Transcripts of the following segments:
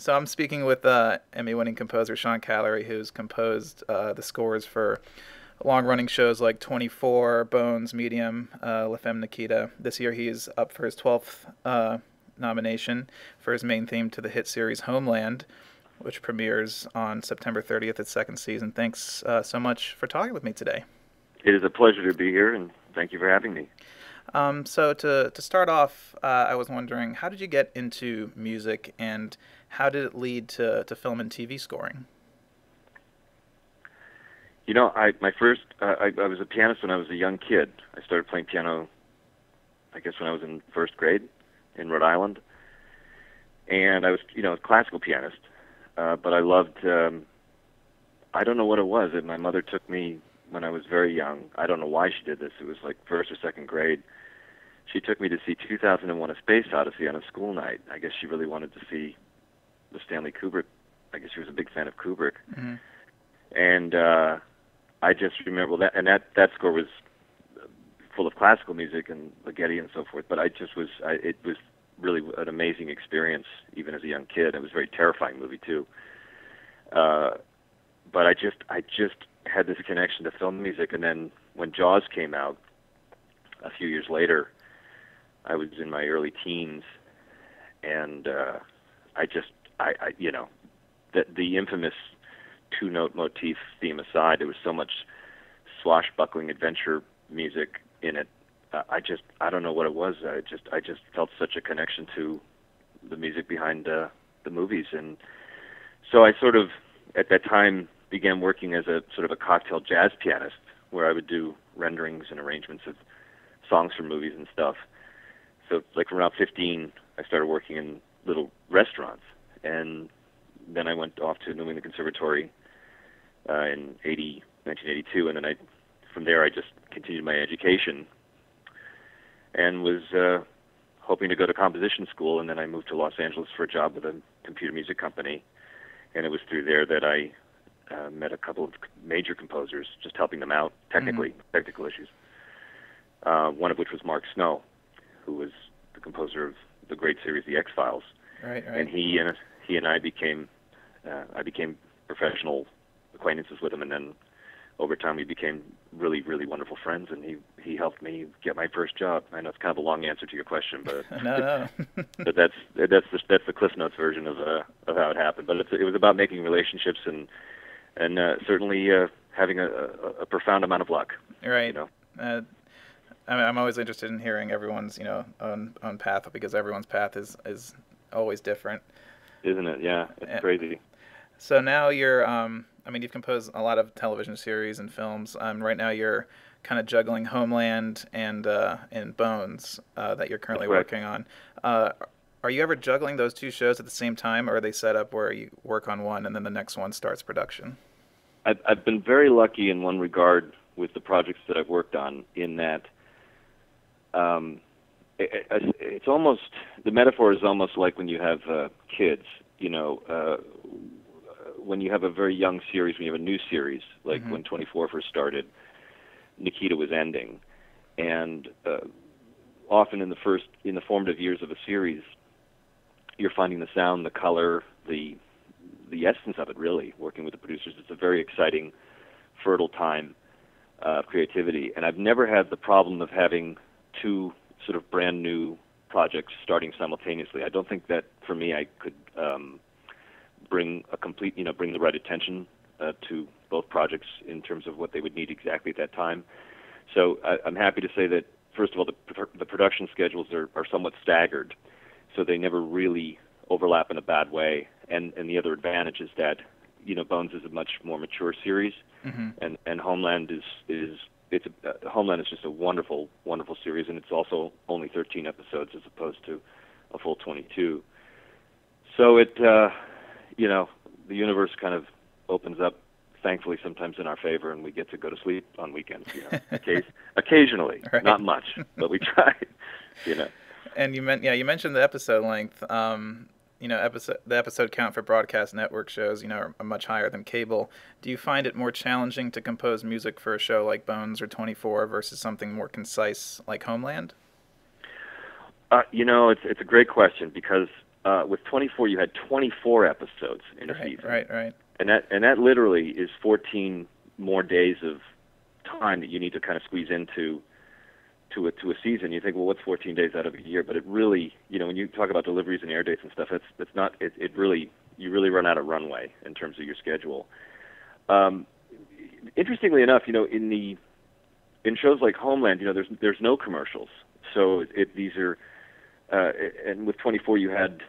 So I'm speaking with Emmy-winning composer Sean Callery, who's composed the scores for long-running shows like 24, Bones, Medium, La Femme Nikita. This year he is up for his 12th nomination for his main theme to the hit series Homeland, which premieres on September 30th, its second season. Thanks so much for talking with me today. It is a pleasure to be here, and thank you for having me. So to start off, I was wondering, how did you get into music, and how did it lead to film and TV scoring? You know, I was a pianist when I was a young kid. I started playing piano, I guess, when I was in first grade in Rhode Island. And I was, you know, a classical pianist, but I loved, I don't know what it was. My mother took me when I was very young. I don't know why she did this. It was like first or second grade. She took me to see 2001: A Space Odyssey on a school night. I guess she really wanted to see the Stanley Kubrick. I guess she was a big fan of Kubrick. Mm-hmm. And I just remember that, and that score was full of classical music and Ligeti and so forth. But I just was, it was really an amazing experience, even as a young kid. It was a very terrifying movie too. But I just had this connection to film music, and then when Jaws came out a few years later, I was in my early teens, and I you know, the infamous two-note motif theme aside, there was so much swashbuckling adventure music in it. I don't know what it was. I just felt such a connection to the music behind the movies, and so I sort of at that time began working as a sort of a cocktail jazz pianist, where I would do renderings and arrangements of songs from movies and stuff. So like around 15, I started working in little restaurants, and then I went off to New England Conservatory in 1982, and then from there I just continued my education and was hoping to go to composition school, and then I moved to Los Angeles for a job with a computer music company, and it was through there that I met a couple of major composers, just helping them out technically, mm-hmm. technical issues. One of which was Mark Snow, who was the composer of the great series The X-Files. Right. And he and I became professional acquaintances with him, and then over time we became really, really wonderful friends. And he helped me get my first job. I know it's kind of a long answer to your question, but no. But that's the Cliff Notes version of how it happened. But it was about making relationships and certainly having a profound amount of luck. Right. You know? I mean, I'm always interested in hearing everyone's, you know, own path, because everyone's path is always different. Isn't it? Yeah, it's crazy. So now you're, I mean, you've composed a lot of television series and films. Right now you're kind of juggling Homeland and Bones that you're currently working on. Are you ever juggling those two shows at the same time, or are they set up where you work on one and then the next one starts production? I've been very lucky in one regard with the projects that I've worked on, in that it's almost, the metaphor is almost like when you have kids, you know, when you have a very young series, when you have a new series, like mm-hmm. when 24 first started, Nikita was ending. And often in the formative years of a series, you're finding the sound, the color, the essence of it, really, working with the producers. It's a very exciting, fertile time of creativity. And I've never had the problem of having two sort of brand new projects starting simultaneously. I don't think that, for me, I could bring the right attention to both projects in terms of what they would need exactly at that time. So I'm happy to say that, first of all, the production schedules are somewhat staggered, so they never really overlap in a bad way. And the other advantage is that, you know, Bones is a much more mature series, mm-hmm. and Homeland Homeland is just a wonderful, wonderful series, and it's also only 13 episodes as opposed to a full 22. So it, you know, the universe kind of opens up, thankfully, sometimes in our favor, and we get to go to sleep on weekends, you know, occasionally, right. Not much, but we try, you know. And you mentioned the episode length. You know, the episode count for broadcast network shows, you know, are much higher than cable. Do you find it more challenging to compose music for a show like Bones or 24 versus something more concise like Homeland? You know, it's a great question, because with 24, you had 24 episodes in a season. Right. And that literally is 14 more days of time that you need to kind of squeeze into to a season. You think, well, what's 14 days out of a year? But it really, you know, when you talk about deliveries and air dates and stuff, it's not. It really, you really run out of runway in terms of your schedule. Interestingly enough, you know, in shows like Homeland, you know, there's no commercials. So these are, and with 24, you had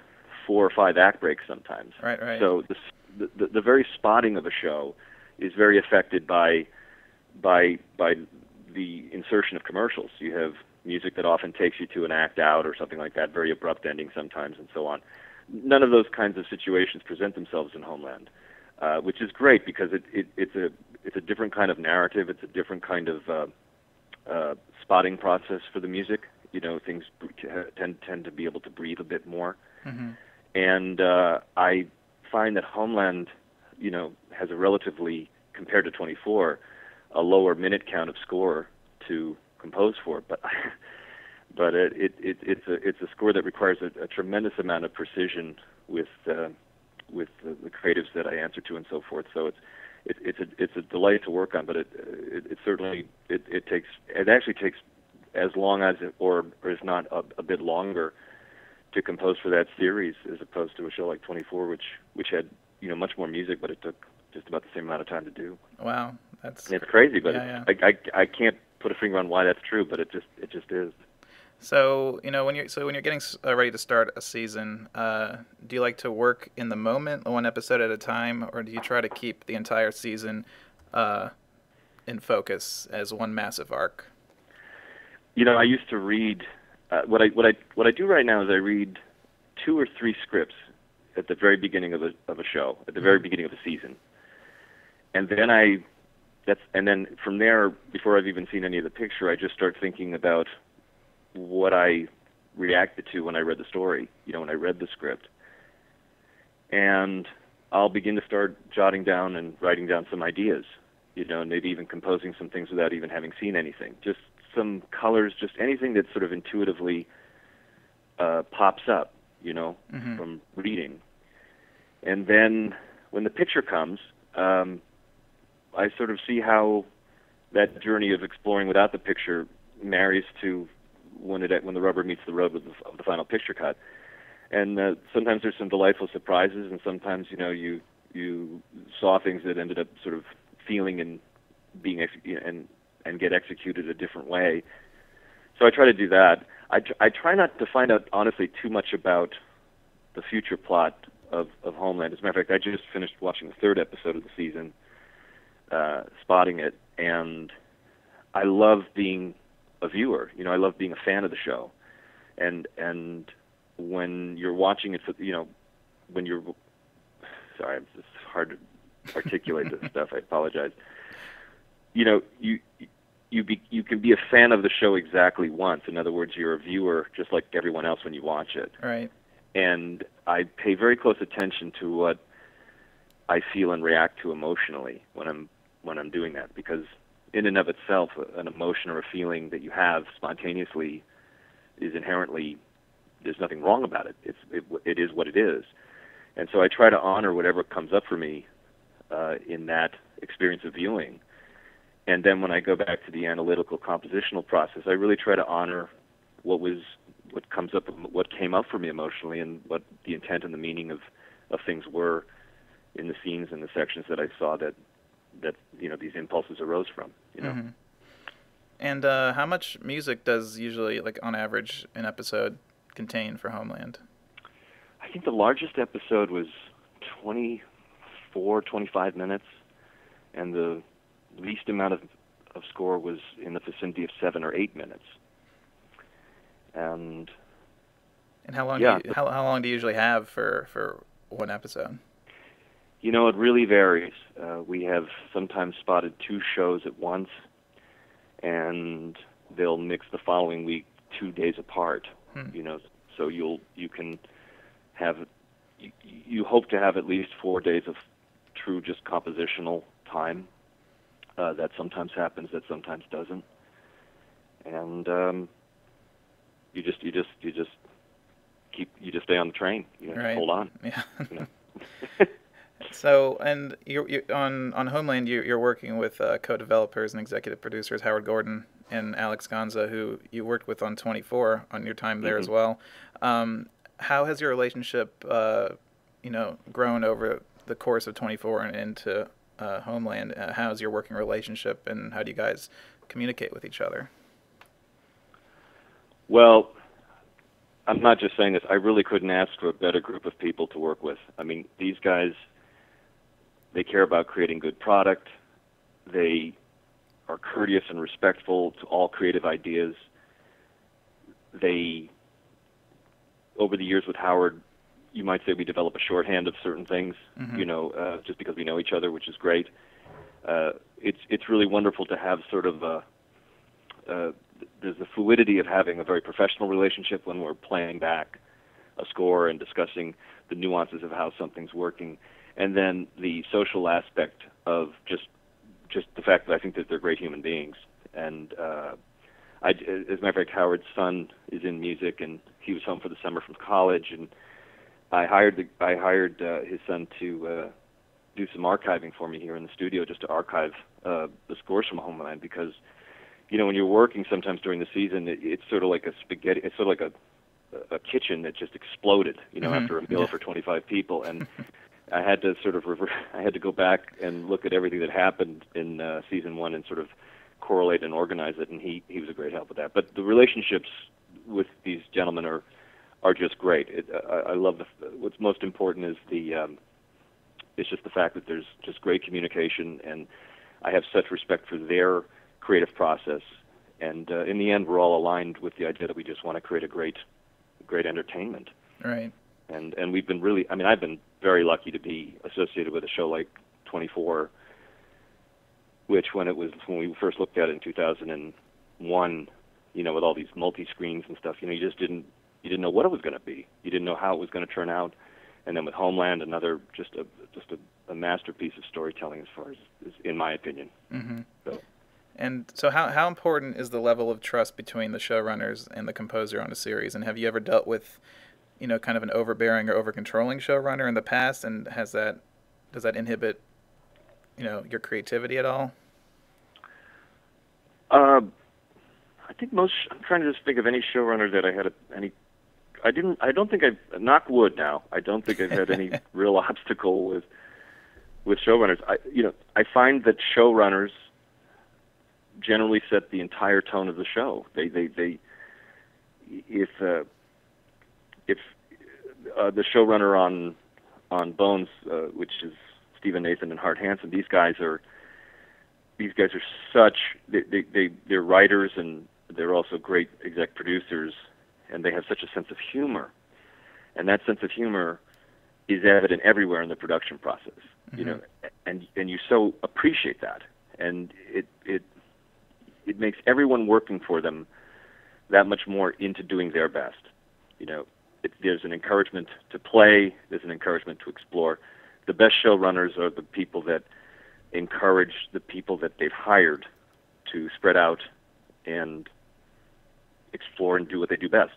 4 or 5 act breaks sometimes. Right. So the very spotting of a show is very affected by the insertion of commercials. You have music that often takes you to an act out or something like that, very abrupt ending sometimes, and so on. None of those kinds of situations present themselves in Homeland, which is great because it's a different kind of narrative. It's a different kind of spotting process for the music. You know, things tend to be able to breathe a bit more. Mm-hmm. And I find that Homeland, you know, has a relatively, compared to 24, a lower minute count of score to compose for, but it's a score that requires a tremendous amount of precision with the creatives that I answer to and so forth. So it's a delight to work on, but it actually takes as long as or if not a bit longer to compose for that series as opposed to a show like 24, which had, you know, much more music, but it took just about the same amount of time to do. Wow, it's crazy, but yeah, I can't put a finger on why that's true, but it just is. So, you know, when you're getting ready to start a season, do you like to work in the moment, one episode at a time, or do you try to keep the entire season in focus as one massive arc? You know, I used to read what I do right now is I read 2 or 3 scripts at the very beginning of a show, at the very beginning of a season. And then and then from there, before I've even seen any of the picture, I just start thinking about what I reacted to when I read the story, you know, when I read the script. And I'll begin to start jotting down and writing down some ideas, you know, and maybe even composing some things without even having seen anything. Just some colors, just anything that sort of intuitively pops up, you know, mm-hmm. from reading. And then when the picture comes, I sort of see how that journey of exploring without the picture marries to when the rubber meets the road of the final picture cut. And sometimes there's some delightful surprises, and sometimes, you know, you saw things that ended up sort of feeling and being and get executed a different way. So I try to do that. I try not to find out, honestly, too much about the future plot of Homeland. As a matter of fact, I just finished watching the 3rd episode of the season, spotting it, and I love being a viewer. You know, I love being a fan of the show, and when you're watching it, you know, when you're, sorry, it's hard to articulate this stuff. I apologize. You know, you can be a fan of the show exactly once. In other words, you're a viewer just like everyone else when you watch it. Right. And I pay very close attention to what I feel and react to emotionally when I'm doing that, because in and of itself, an emotion or a feeling that you have spontaneously is inherently, there's nothing wrong about it. It is what it is. And so I try to honor whatever comes up for me in that experience of viewing. And then when I go back to the analytical compositional process, I really try to honor what came up for me emotionally, and what the intent and the meaning of things were in the scenes and the sections that I saw that you know, these impulses arose from, you know. Mm-hmm. And how much music does usually, like on average, an episode contain for Homeland? I think the largest episode was 24-25 minutes, and the least amount of score was in the vicinity of 7 or 8 minutes. And how long do you usually have for one episode? You know, it really varies. We have sometimes spotted 2 shows at once, and they'll mix the following week 2 days apart. Hmm. You know, so you hope to have at least 4 days of true just compositional time. That sometimes happens, that sometimes doesn't, and you just you just stay on the train. You know, right. Hold on. Yeah. You know? So, and you on Homeland, you're working with co-developers and executive producers Howard Gordon and Alex Gonza, who you worked with on 24 on your time there as well. How has your relationship, you know, grown over the course of 24 and into Homeland? How's your working relationship, and how do you guys communicate with each other? Well, I'm not just saying this. I really couldn't ask for a better group of people to work with. I mean, these guys, they care about creating good product. They are courteous and respectful to all creative ideas. They, over the years with Howard, you might say we develop a shorthand of certain things, you know, just because we know each other, which is great. It's really wonderful to have sort of a, there's the fluidity of having a very professional relationship when we're playing back a score and discussing the nuances of how something's working. And then the social aspect of just the fact that I think that they're great human beings. And as a matter of fact, Howard's son is in music, and he was home for the summer from college, and I hired his son to do some archiving for me here in the studio, just to archive the scores from Homeland, because you know when you're working sometimes during the season, it's sort of like a spaghetti. It's sort of like a kitchen that just exploded, you know, after a meal for 25 people, and I had to sort of reverse. I had to go back and look at everything that happened in season one and sort of correlate and organize it. And he was a great help with that. But the relationships with these gentlemen are just great. I love what's most important is the it's just the fact that there's just great communication, and I have such respect for their creative process. And in the end, we're all aligned with the idea that we just want to create a great entertainment. Right. And we've been really, I mean, I've been very lucky to be associated with a show like 24, which when we first looked at it in 2001, you know, with all these multi-screens and stuff, you know, you didn't know what it was going to be. You didn't know how it was going to turn out. And then with Homeland, another just a masterpiece of storytelling, as far as in my opinion. So. And so, how important is the level of trust between the showrunners and the composer on a series? And have you ever dealt with, you know, kind of an overbearing or over-controlling showrunner in the past, and does that inhibit, you know, your creativity at all? I think I'm trying to just think of any showrunner that I had I don't think I've, knock wood now, I don't think I've had any real obstacle with showrunners. You know, I find that showrunners generally set the entire tone of the show. If the showrunner on Bones, which is Stephen Nathan and Hart Hanson, these guys are such they're writers, and they're also great exec producers, and they have such a sense of humor, and that sense of humor is evident everywhere in the production process. You know, and you so appreciate that, and it makes everyone working for them that much more into doing their best. You know, there's an encouragement to play. There's an encouragement to explore. The best showrunners are the people that encourage the people that they've hired to spread out and explore and do what they do best.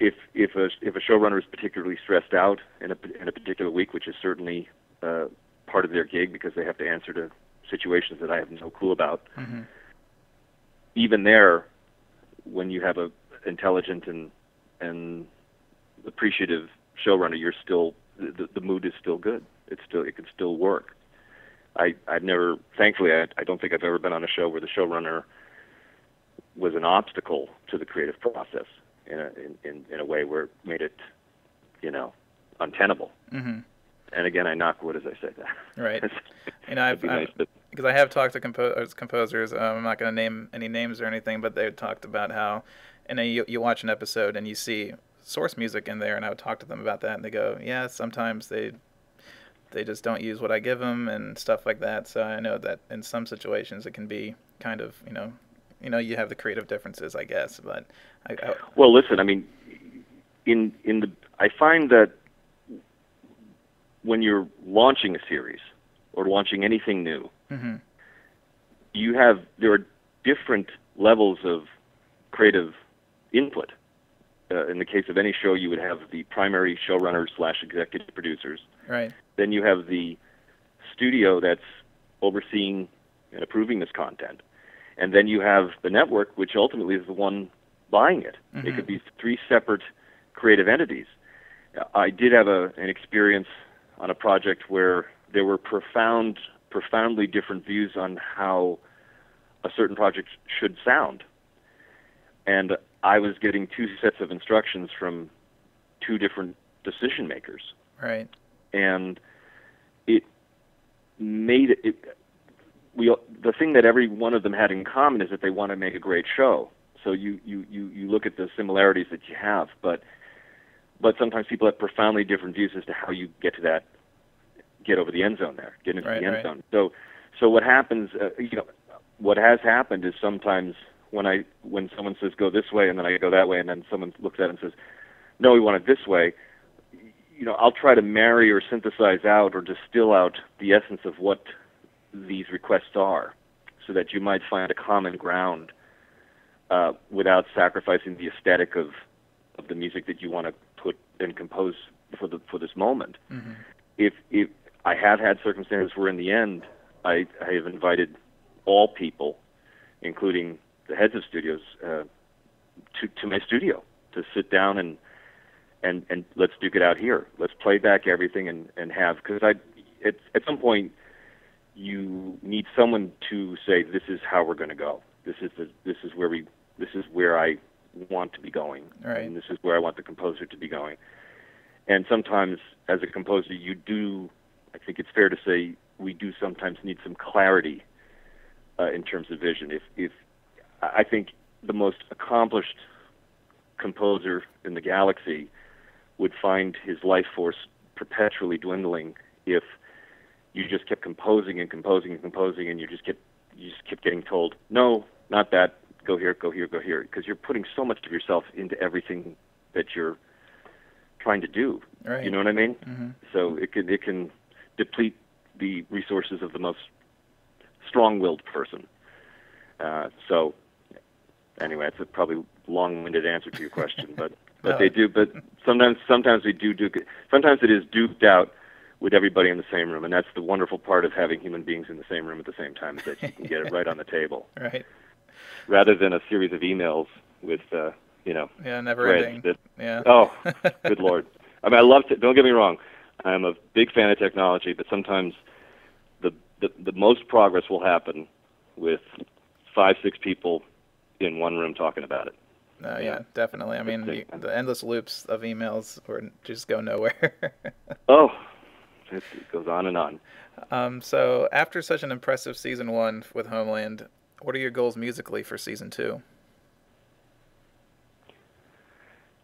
If a showrunner is particularly stressed out in a particular week, which is certainly part of their gig because they have to answer to situations that I have no clue about, even there, when you have a intelligent and appreciative showrunner, you're still the mood is still good. It can still work. I've never, thankfully, I don't think I've ever been on a show where the showrunner was an obstacle to the creative process in a way where it made it, you know, untenable. And again, I knock wood as I say that. Right. You know, because I have talked to composers. I'm not going to name any names or anything, but they talked about how, and you watch an episode and you see source music in there, and I would talk to them about that, and they go, yeah, sometimes they just don't use what I give them and stuff like that. So I know that in some situations it can be kind of, you know, you have the creative differences, I guess. But well, listen, I mean, I find that when you're launching a series or launching anything new, there are different levels of creative input. in the case of any show, you would have the primary showrunner/executive producers. Right. Then you have the studio that's overseeing and approving this content. And then you have the network, which ultimately is the one buying it. Mm-hmm. It could be three separate creative entities. I did have an experience on a project where there were profoundly different views on how a certain project should sound. And I was getting two sets of instructions from two different decision makers. Right. And it made it... The thing that every one of them had in common is that they want to make a great show. So you look at the similarities that you have, but sometimes people have profoundly different views as to how you get to that, get over the end zone there, get into the end zone. So what happens? What has happened is sometimes when someone says go this way and then I go that way and then someone looks at it and says, no, we want it this way. I'll try to marry or synthesize out or distill out the essence of what these requests are, so that you might find a common ground without sacrificing the aesthetic of the music that you want to put and compose for this moment. Mm-hmm. If I have had circumstances where in the end I have invited all people, including the heads of studios, to my studio to sit down and let's duke it out here. Let's play back everything and have, because at some point, you need someone to say, this is how we're going to go. This is where I want to be going. Right. And this is where I want the composer to be going. And sometimes as a composer, I think it's fair to say, we do sometimes need some clarity in terms of vision. If I think the most accomplished composer in the galaxy would find his life force perpetually dwindling if you just kept composing, and you just kept getting told, no, not that, go here, because you're putting so much of yourself into everything that you're trying to do. Right. You know what I mean? Mm-hmm. So it can deplete the resources of the most strong-willed person. So anyway, it's a probably long-winded answer to your question, but no. They do. But sometimes we do duke it. Sometimes it is duked out with everybody in the same room, and that's the wonderful part of having human beings in the same room at the same time, is that you can get it right on the table. Right. Rather than a series of emails with, Yeah, never ending. Yeah. Oh, good Lord. I mean, I love it. Don't get me wrong. I'm a big fan of technology, but sometimes the most progress will happen with 5-6 people in one room talking about it. Yeah, definitely. I mean, the endless loops of emails just go nowhere. Oh, it goes on and on. So after such an impressive season 1 with Homeland, what are your goals musically for season 2?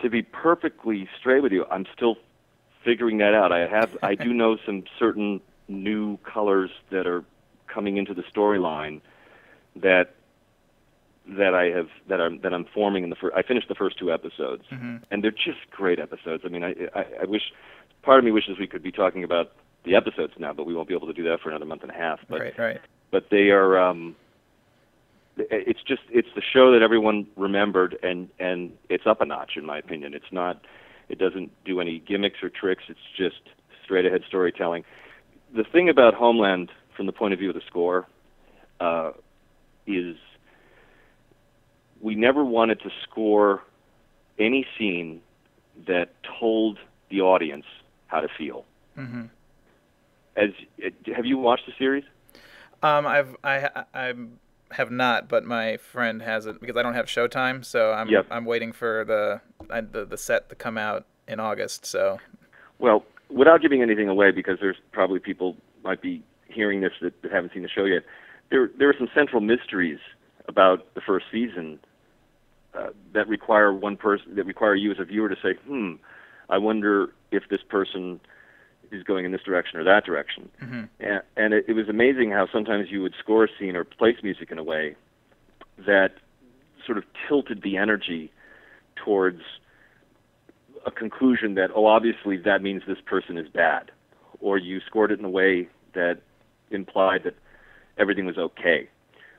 To be perfectly straight with you, I'm still figuring that out. I do know some certain new colors that are coming into the storyline that I'm forming in the first. I finished the first 2 episodes, mm-hmm. and they're just great episodes. I mean, I wish. Part of me wishes we could be talking about the episodes now, but we won't be able to do that for another month and a half. But, right. But they are. It's the show that everyone remembered, and it's up a notch in my opinion. It's not. It doesn't do any gimmicks or tricks. It's just straight ahead storytelling. The thing about Homeland, from the point of view of the score, is we never wanted to score any scene that told the audience how to feel. Mm-hmm. Have you watched the series? I have not, but my friend has it because I don't have Showtime, so I'm waiting for the set to come out in August. So, well, without giving anything away, because there's probably people might be hearing this that haven't seen the show yet. There are some central mysteries about the first season that require you as a viewer to say, I wonder if this person is going in this direction or that direction. Mm-hmm. And it was amazing how sometimes you would score a scene or place music in a way that sort of tilted the energy towards a conclusion that, oh, obviously that means this person is bad. Or you scored it in a way that implied that everything was okay,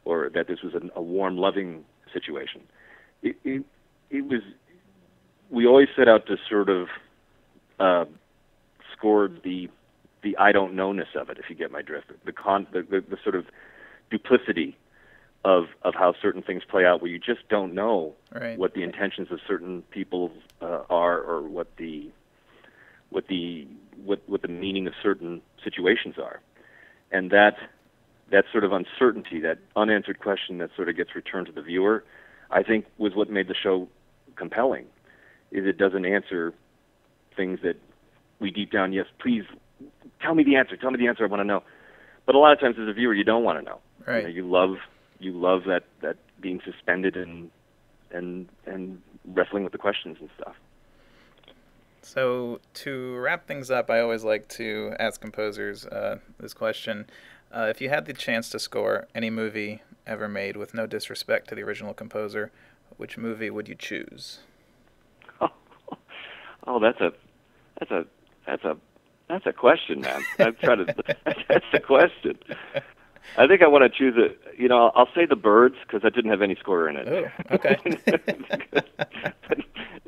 or that this was a warm, loving situation. It was we always set out to sort of score the I don't know-ness of it, if you get my drift, the sort of duplicity of how certain things play out, where you just don't know right. what the intentions of certain people are, or what the meaning of certain situations are, and that sort of uncertainty, that unanswered question that sort of gets returned to the viewer, I think was what made the show compelling. Is it doesn't answer things that we deep down, yes, please tell me the answer, I want to know. But a lot of times as a viewer, you don't want to know. Right. You love that being suspended and wrestling with the questions and stuff. So to wrap things up, I always like to ask composers this question. If you had the chance to score any movie ever made, with no disrespect to the original composer, which movie would you choose? Oh, that's a question, man. I'm trying to. That's a question. I think I want to choose a. You know, I'll say The Birds, because I didn't have any score in it. Oh, okay.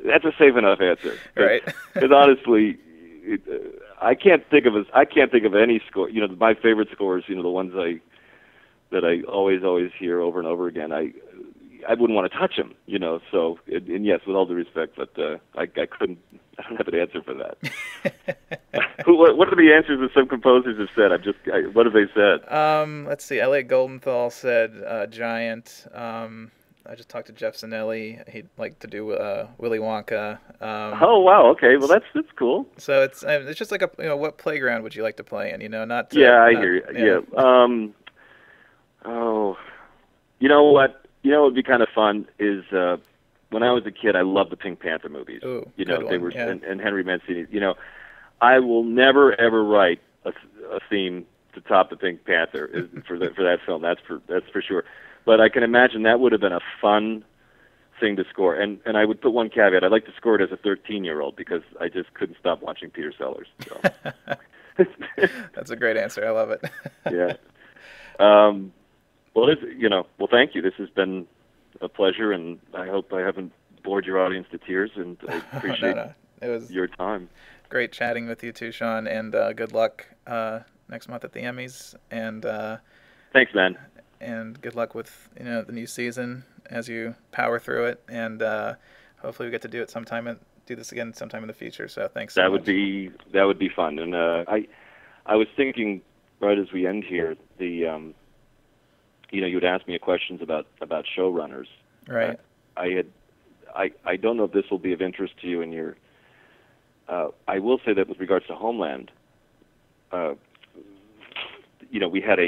That's a safe enough answer, right? Because honestly, I can't think of any score. You know, my favorite scores, you know, the ones that I always hear over and over again. I wouldn't want to touch them, you know. So, and yes, with all due respect, but I couldn't. I don't have an answer for that. What are the answers that some composers have said? What have they said? Let's see. Elliot Goldenthal said Giant. I just talked to Jeff Sonelli. He'd like to do Willy Wonka. Oh wow! Okay, well that's cool. So it's just like a, you know, what playground would you like to play in? You know, not to, yeah, I hear you. You know. Yeah. Oh, you know what? You know what would be kind of fun is when I was a kid, I loved the Pink Panther movies. Ooh, you know, they were, yeah. and Henry Mancini. You know, I will never ever write a theme to top the Pink Panther for that film. That's for sure. But I can imagine that would have been a fun thing to score. And I would put one caveat: I'd like to score it as a 13-year-old because I just couldn't stop watching Peter Sellers. So. That's a great answer. I love it. Yeah. Well, thank you. This has been a pleasure, and I hope I haven't bored your audience to tears, and I appreciate It was your time. Great chatting with you too, Sean, and good luck next month at the Emmys. And thanks, man. And good luck with, you know, the new season as you power through it, and hopefully we get to do it sometime and do this again sometime in the future. So thanks. So that would be fun. And I was thinking right as we end here, you know, you would ask me questions about showrunners. Right. I don't know if this will be of interest to you in your. I will say that with regards to Homeland, you know, we had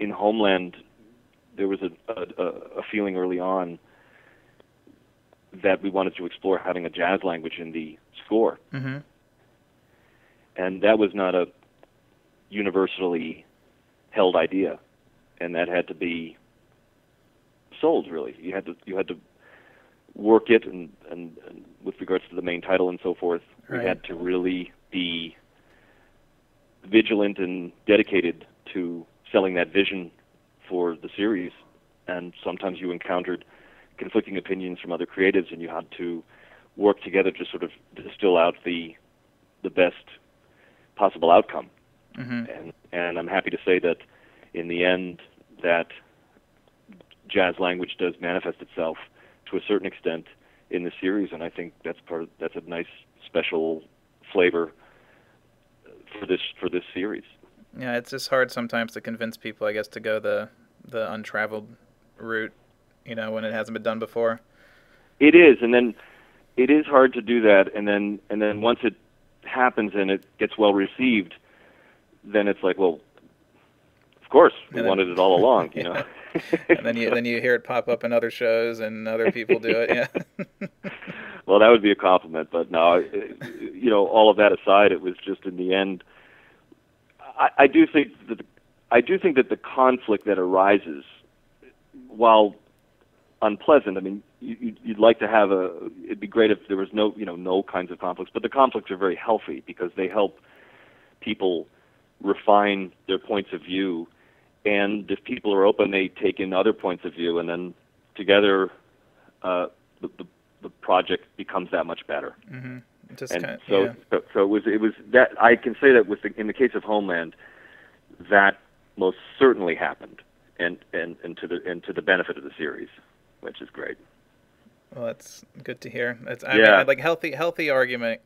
in Homeland, there was a feeling early on that we wanted to explore having a jazz language in the score, mm-hmm. and that was not a universally held idea. And that had to be sold, really. You had to work it, and with regards to the main title and so forth, right. We had to really be vigilant and dedicated to selling that vision for the series. And sometimes you encountered conflicting opinions from other creatives, and you had to work together to sort of distill out the best possible outcome. Mm-hmm. And I'm happy to say that in the end, that jazz language does manifest itself to a certain extent in the series, and I think that's a nice special flavor for this series. Yeah, it's just hard sometimes to convince people, I guess, to go the untraveled route, you know, when it hasn't been done before. It is, and then it is hard to do that, and then once it happens and it gets well received, then it's like, well, of course, we wanted it all along, you know. And then you hear it pop up in other shows, and other people do it. Yeah. Well, that would be a compliment, but no, you know, all of that aside, it was just in the end. I do think that the conflict that arises, while unpleasant, I mean, you'd like to have it'd be great if there was no kinds of conflicts, but the conflicts are very healthy because they help people refine their points of view. And if people are open, they take in other points of view, and then together, the the project becomes that much better. Mm-hmm. So it was that I can say that with the, in the case of Homeland, that most certainly happened, and to the benefit of the series, which is great. Well, that's good to hear. I mean, like healthy arguing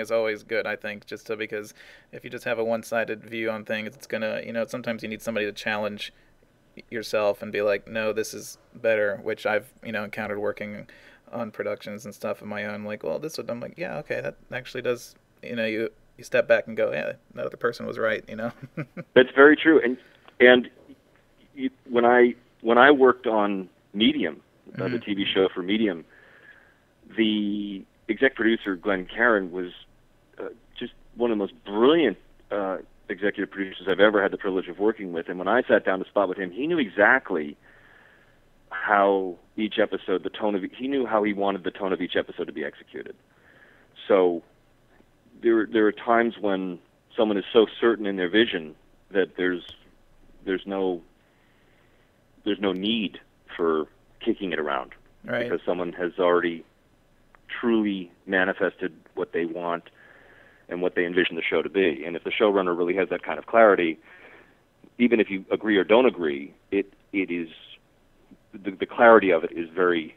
is always good, I think, because if you just have a one-sided view on things, it's gonna, sometimes you need somebody to challenge yourself and be like, no, this is better, which I've, encountered working on productions and stuff of my own. Like, well, this one, I'm like, yeah, okay, that actually does, you step back and go, yeah, that other person was right, That's very true. And when I worked on Medium, the TV show for Medium, the exec producer, Glenn Caron, was just one of the most brilliant executive producers I've ever had the privilege of working with. And when I sat down to spot with him, he knew exactly how each episode, the tone of it, he knew how he wanted the tone of each episode to be executed. So there are times when someone is so certain in their vision that there's no need for kicking it around, right? Because someone has already truly manifested what they want and what they envision the show to be. And if the showrunner really has that kind of clarity, even if you agree or don't agree, it is the clarity of it is very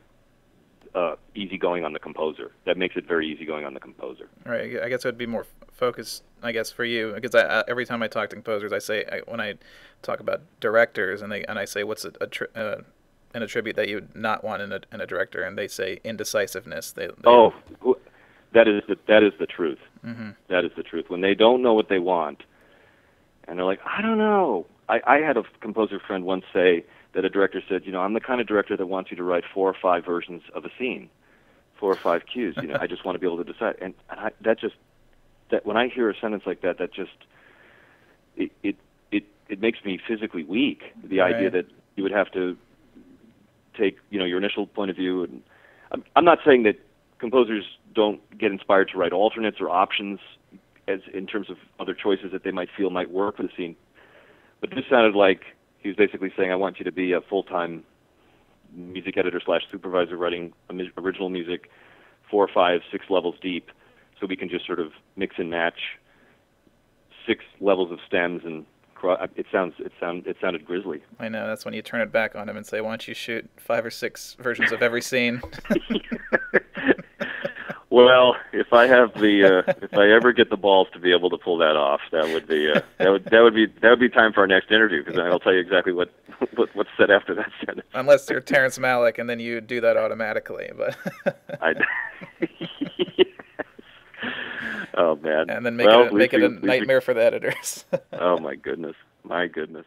easygoing on the composer. That makes it very easygoing on the composer. Right. I guess it would be more focused, I guess, for you, because I, every time I talk to composers, I say when I talk about directors and I say what's an attribute that you would not want in a director, and they say indecisiveness. Oh, that is the truth. Mm-hmm. That is the truth. When they don't know what they want, and they're like, I don't know. I had a composer friend once say that a director said, I'm the kind of director that wants you to write 4 or 5 versions of a scene, 4 or 5 cues. I just want to be able to decide. And when I hear a sentence like that, it makes me physically weak. The right. idea that you would have to take your initial point of view, and I'm not saying that composers don't get inspired to write alternates or options as in terms of other choices that they might feel might work for the scene, but this sounded like he was basically saying, I want you to be a full-time music editor / supervisor writing original music 4, 5, 6 levels deep, so we can just sort of mix and match 6 levels of stems. And It sounded grisly. I know. That's when you turn it back on him and say, "Why don't you shoot 5 or 6 versions of every scene?" Well, if I ever get the balls to be able to pull that off, that would be time for our next interview, because I'll tell you exactly what's said after that sentence. Unless you're Terrence Malick, and then you do that automatically. But Oh man! And then make it a nightmare for the editors. Oh my goodness!